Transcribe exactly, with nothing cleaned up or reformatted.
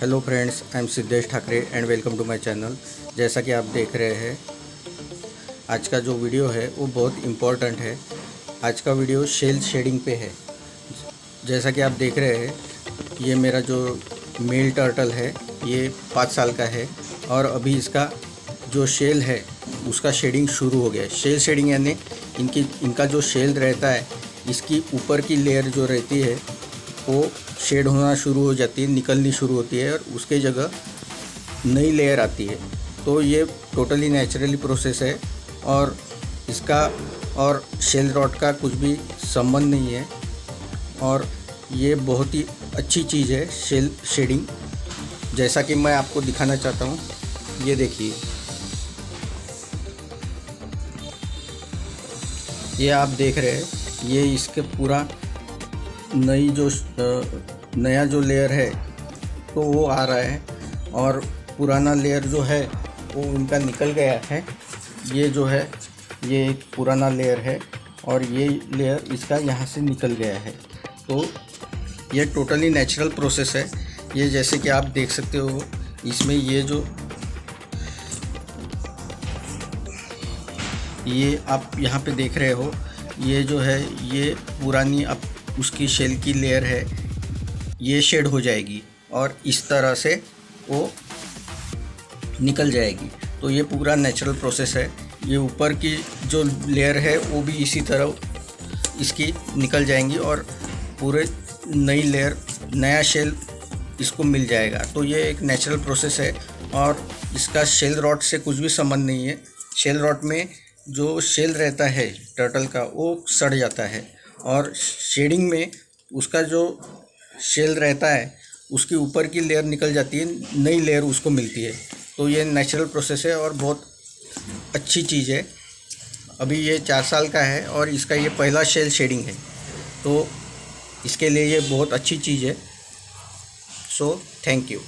Hello friends, I am Siddhesh Thackeray and welcome to my channel. जैसा कि आप देख रहे हैं, आज का जो वीडियो है वो बहुत इम्पोर्टेंट है। आज का वीडियो शेल शेडिंग पे है। जैसा कि आप देख रहे हैं, ये मेरा जो मेल टर्टल है ये पाँच साल का है और अभी इसका जो शेल है उसका शेडिंग शुरू हो गया है। शेल शेडिंग यानी इनकी इनका जो शेल रहता है इसकी ऊपर की लेयर जो रहती है वो शेड होना शुरू हो जाती है, निकलनी शुरू होती है और उसके जगह नई लेयर आती है। तो ये टोटली नेचुरली प्रोसेस है और इसका और शेल रॉट का कुछ भी संबंध नहीं है और ये बहुत ही अच्छी चीज़ है शेल शेडिंग। जैसा कि मैं आपको दिखाना चाहता हूँ, ये देखिए, ये आप देख रहे हैं, ये इसके पूरा नई जो नया जो लेयर है तो वो आ रहा है और पुराना लेयर जो है वो उनका निकल गया है। ये जो है ये एक पुराना लेयर है और ये लेयर इसका यहाँ से निकल गया है। तो ये टोटली नेचुरल प्रोसेस है। ये जैसे कि आप देख सकते हो, इसमें ये जो ये आप यहाँ पे देख रहे हो, ये जो है ये पुरानी आप उसकी शेल की लेयर है, ये शेड हो जाएगी और इस तरह से वो निकल जाएगी। तो ये पूरा नेचुरल प्रोसेस है। ये ऊपर की जो लेयर है वो भी इसी तरह इसकी निकल जाएंगी और पूरे नई लेयर नया शेल इसको मिल जाएगा। तो ये एक नेचुरल प्रोसेस है और इसका शेल रॉट से कुछ भी संबंध नहीं है। शेल रॉट में जो शेल रहता है टर्टल का वो सड़ जाता है और शेडिंग में उसका जो शेल रहता है उसकी ऊपर की लेयर निकल जाती है, नई लेयर उसको मिलती है। तो ये नेचुरल प्रोसेस है और बहुत अच्छी चीज़ है। अभी ये चार साल का है और इसका ये पहला शेल शेडिंग है, तो इसके लिए ये बहुत अच्छी चीज़ है। So thank you.